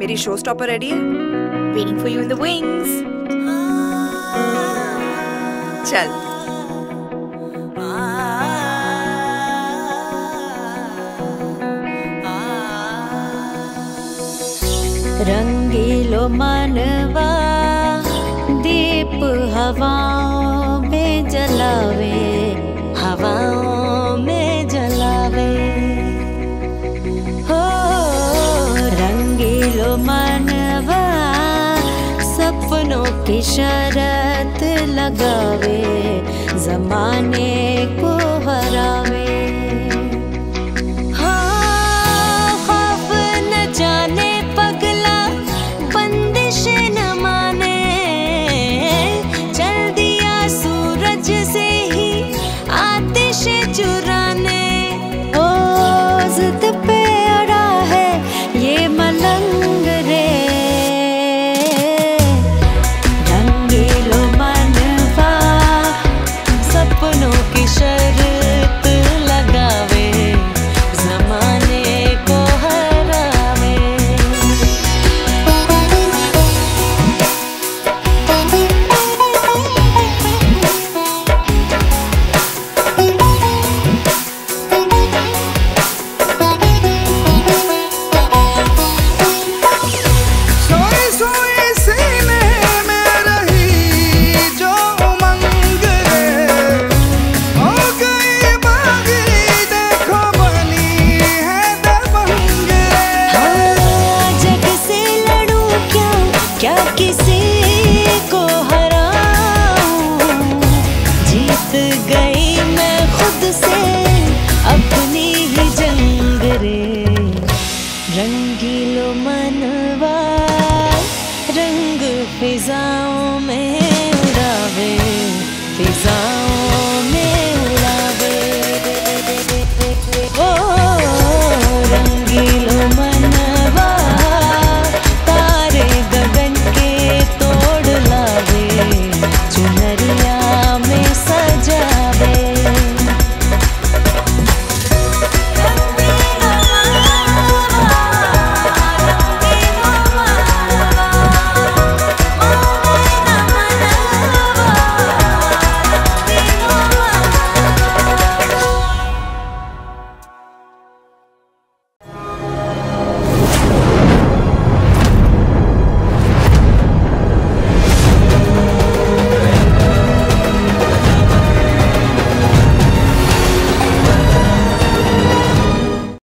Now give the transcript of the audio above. मेरी showstopper ready है, waiting for you in the wings. चल रंगीलो मनवा दीप हवाओं में जलावे, हवाओं में जलावे। हो रंगीलो मनवा सपनों की शरत लगावे, जमाने को